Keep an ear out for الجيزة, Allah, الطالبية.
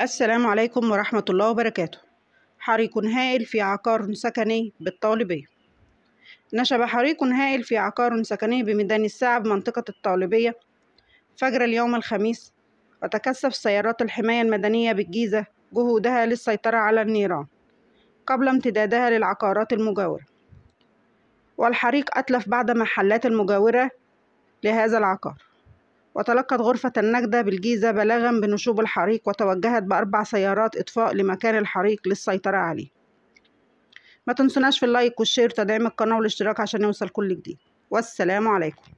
السلام عليكم ورحمة الله وبركاته. حريق هائل في عقار سكني بالطالبية. نشب حريق هائل في عقار سكني بميدان السعب منطقة الطالبية فجر اليوم الخميس، وتكثف سيارات الحماية المدنية بالجيزة جهودها للسيطرة على النيران قبل امتدادها للعقارات المجاورة، والحريق أتلف بعض محلات المجاورة لهذا العقار. وتلقت غرفة النجدة بالجيزة بلاغا بنشوب الحريق، وتوجهت بأربع سيارات إطفاء لمكان الحريق للسيطرة عليه. ما تنسوناش في اللايك والشير وتدعيم القناة والاشتراك عشان يوصل كل جديد، والسلام عليكم.